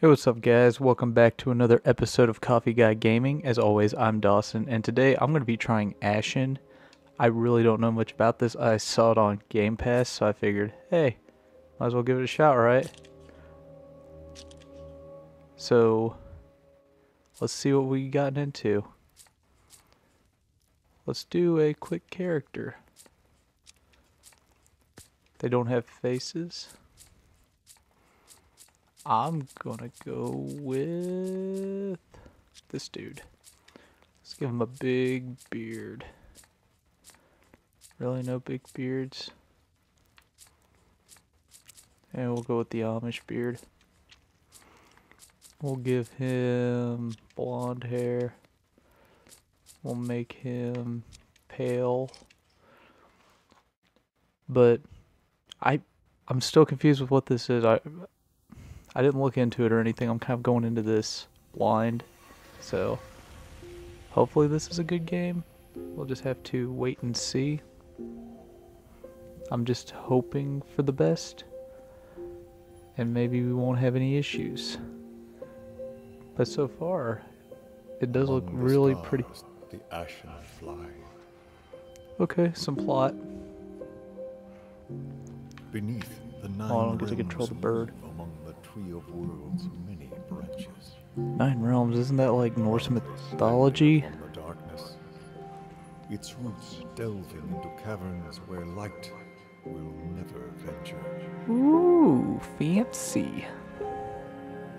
Hey, what's up guys, welcome back to another episode of Coffee Guy Gaming. As always, I'm Dawson, and today I'm going to be trying Ashen. I really don't know much about this. I saw it on Game Pass, so I figured, hey, might as well give it a shot, right? So, let's see what we got into. Let's do a quick character. They don't have faces. I'm gonna go with this dude. Let's give him a big beard. Really, no big beards. And we'll go with the Amish beard. We'll give him blonde hair. We'll make him pale. But I'm still confused with what this is. I didn't look into it or anything. I'm kind of going into this blind, so hopefully this is a good game. We'll just have to wait and see. I'm just hoping for the best, and maybe we won't have any issues. But so far, it does look really pretty. The ashen fly. Okay, some plot. Beneath the nine. Oh, I don't get to control the bird. Tree of worlds, many branches. Nine realms, isn't that like Norse mythology? The darkness, its roots delving into caverns where light will never venture. Ooh, fancy.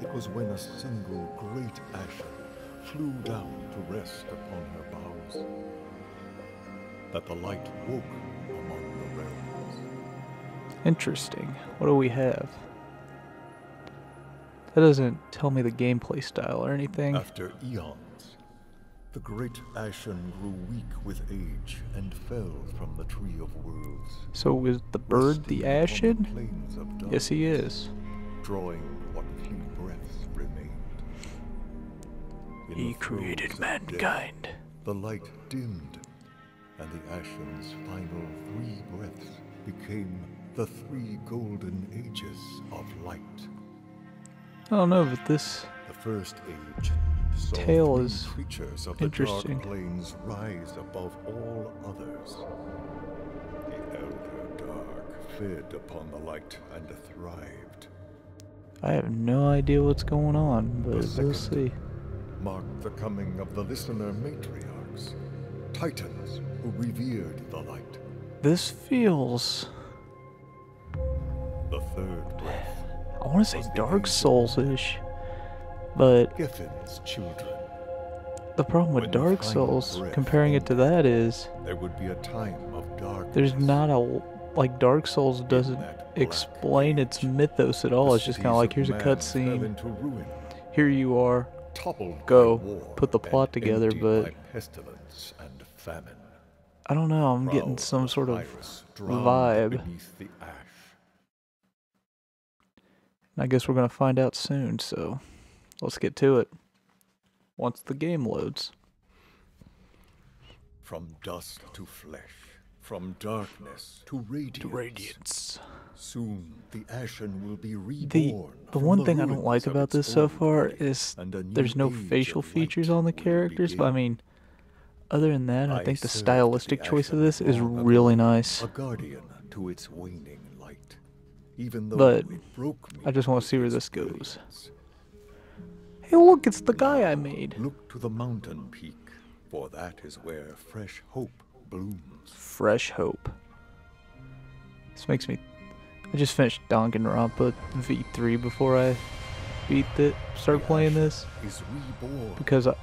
It was when a single great ashen flew down to rest upon her boughs that the light woke among the realms. Interesting. What do we have? That doesn't tell me the gameplay style or anything. After eons, the great ashen grew weak with age and fell from the tree of worlds. So is the bird the ashen? Yes, he is. Drawing what few breaths remained. He created mankind. The light dimmed, and the ashen's final three breaths became the three golden ages of light. I don't know, but this tale is interesting. Dark plains rise above all others. The elder dark fed upon the light and thrived. I have no idea what's going on, but we'll see. Marked the coming of the listener matriarchs, titans who revered the light. This feels. The third breath. I want to say Dark Souls-ish, but the problem with Dark Souls, comparing it to that, is there's not a, like, Dark Souls doesn't explain its mythos at all. It's just kind of like, here's a cutscene, here you are, go, put the plot together, but I don't know, I'm getting some sort of vibe. I guess we're going to find out soon, so let's get to it once the game loads. From dust to flesh, from darkness to radiance. Soon the ashen will be reborn. The one thing I don't like about this so far is there's no facial features on the characters, but I mean, other than that, I think the stylistic choice of this is really nice. A guardian to its waning light. But I just want to see where this goes. Hey, look, it's the guy I made. Look to the mountain peak, for that is where fresh hope blooms. Fresh hope. This makes me. I just finished Danganronpa V3 before I started playing this, because I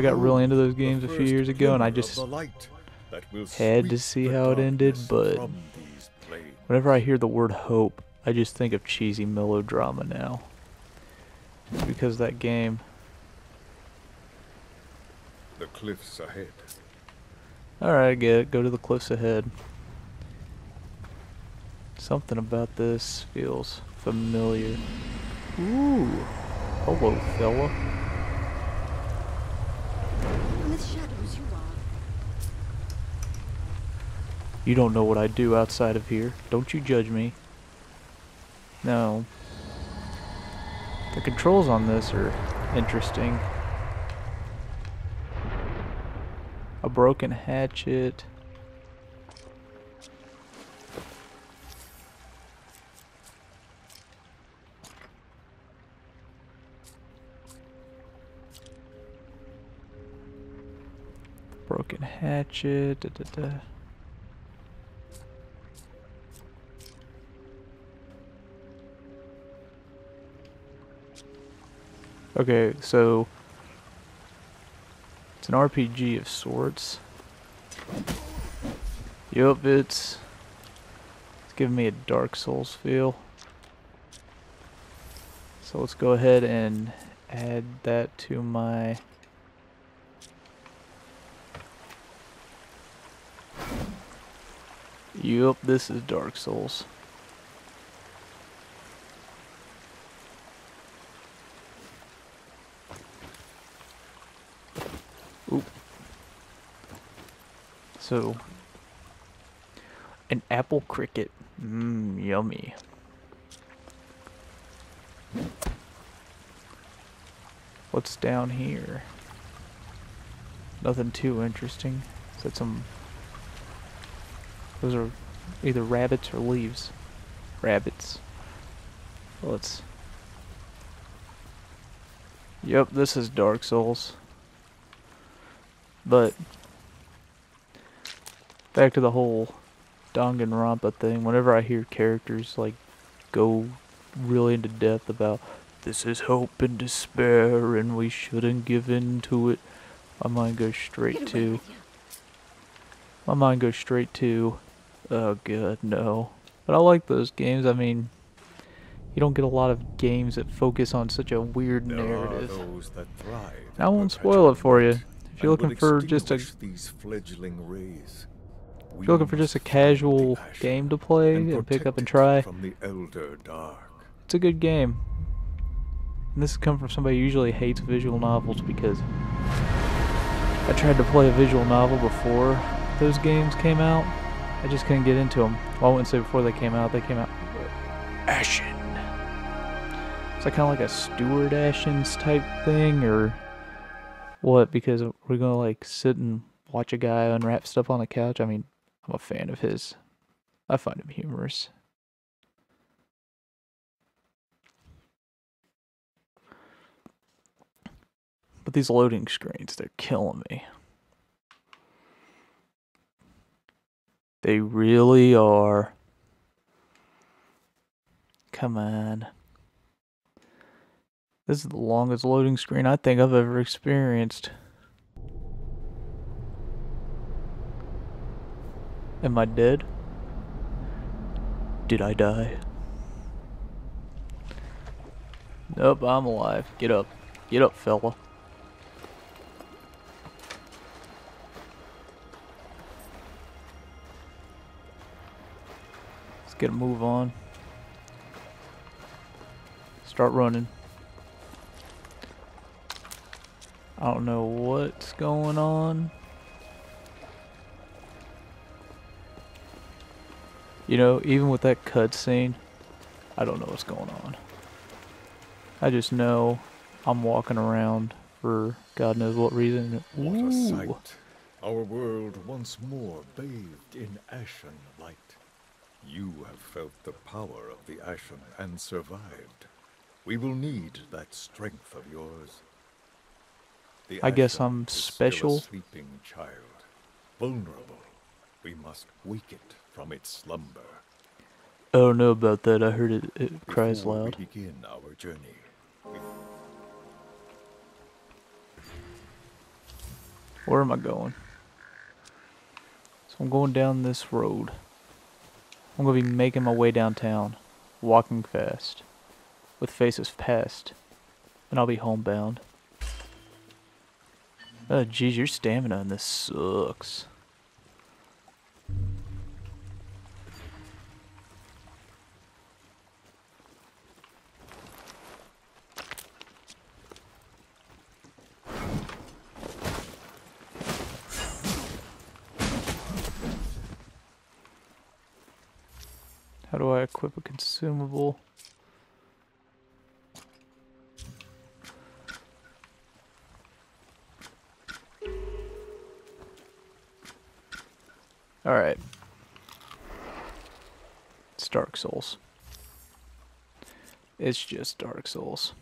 got really into those games a few years ago, and I just had to see how it ended, but. Whenever I hear the word hope, I just think of cheesy melodrama now. It's because of that game. The cliffs ahead. Alright, I get it. Go to the cliffs ahead. Something about this feels familiar. Ooh. Hello, fella. You don't know what I do outside of here. Don't you judge me. No. The controls on this are interesting. A broken hatchet. Broken hatchet. Da, da, da. Okay, so it's an RPG of sorts. Yup, it's giving me a Dark Souls feel. So let's go ahead and add that to my Yup, this is Dark Souls. Oop. So, an apple cricket. Mmm, yummy. What's down here? Nothing too interesting. Is that some... Those are either rabbits or leaves. Rabbits. Let's... Yep, this is Dark Souls. But, back to the whole Danganronpa thing, whenever I hear characters like go really into depth about this is hope and despair and we shouldn't give in to it, my mind goes straight to... Oh god, no. But I like those games. I mean, you don't get a lot of games that focus on such a weird narrative. I won't spoil it for you. If you're looking for just a casual game to play and pick up and try, it's a good game. And this has come from somebody who usually hates visual novels, because I tried to play a visual novel before those games came out. I just couldn't get into them. Well, I wouldn't say before they came out. They came out Ashen. It's like kind of like a Stuart Ashens type thing, or what? Because we're gonna like sit and watch a guy unwrap stuff on a couch. I mean, I'm a fan of his. I find him humorous. But these loading screens—they're killing me. They really are. Come on. This is the longest loading screen I think I've ever experienced. Am I dead? Did I die? Nope, I'm alive. Get up. Get up, fella. Get a move on. Start running. I don't know what's going on. You know, even with that cutscene, I don't know what's going on. I just know I'm walking around for God knows what reason. What a sight. Our world once more bathed in ashen light. You have felt the power of the Ashen and survived. We will need that strength of yours. I guess I'm special. Is still a sleeping child, vulnerable. We must wake it from its slumber. I don't know about that. I heard it cries loud. We begin our journey. Where am I going? So I'm going down this road. I'm gonna be making my way downtown, walking fast, with faces past, and I'll be homebound. Oh geez, your stamina in this sucks. How do I equip a consumable? Alright. It's Dark Souls. It's just Dark Souls.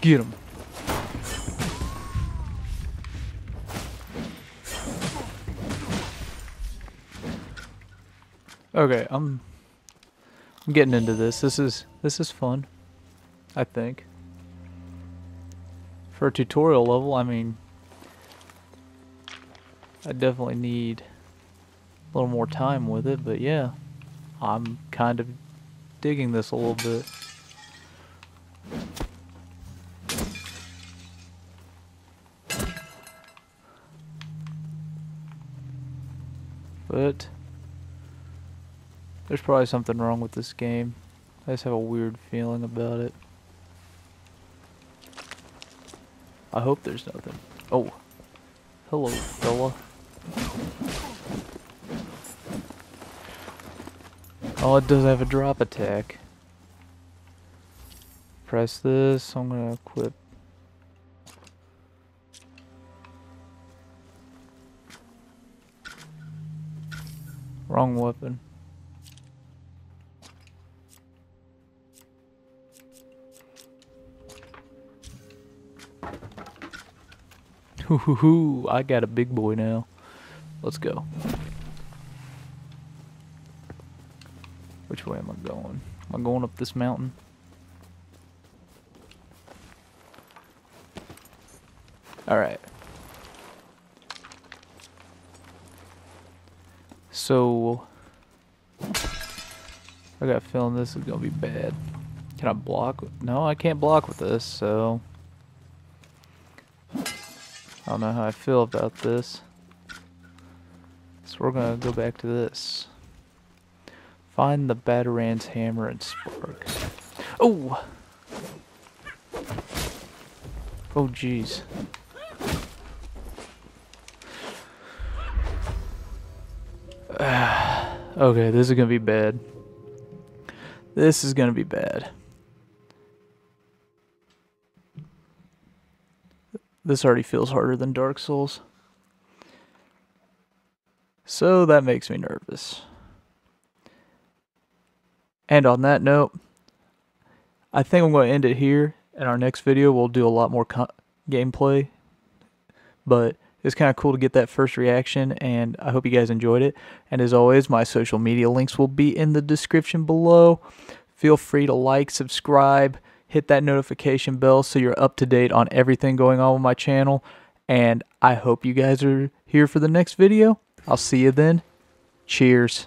Get him. Okay, I'm getting into this. This is fun, I think. For a tutorial level, I mean, I definitely need a little more time with it, but yeah, I'm kind of digging this a little bit. But there's probably something wrong with this game. I just have a weird feeling about it. I hope there's nothing. Oh. Hello, fella. Oh, it does have a drop attack. Press this. I'm gonna equip. Wrong weapon. Hoo-hoo-hoo, I got a big boy now. Let's go. Which way am I going? Am I going up this mountain? Alright. So, I got a feeling this is gonna be bad. Can I block? No, I can't block with this, so I don't know how I feel about this. So we're gonna go back to this. Find the Bataran's hammer and spark. Oh! Oh, jeez. Okay, this is gonna be bad. This is gonna be bad. This already feels harder than Dark Souls. So that makes me nervous. And on that note, I think I'm gonna end it here. In our next video, we'll do a lot more gameplay. But it's kind of cool to get that first reaction, and I hope you guys enjoyed it. And as always, my social media links will be in the description below. Feel free to like, subscribe, hit that notification bell so you're up to date on everything going on with my channel. And I hope you guys are here for the next video. I'll see you then. Cheers.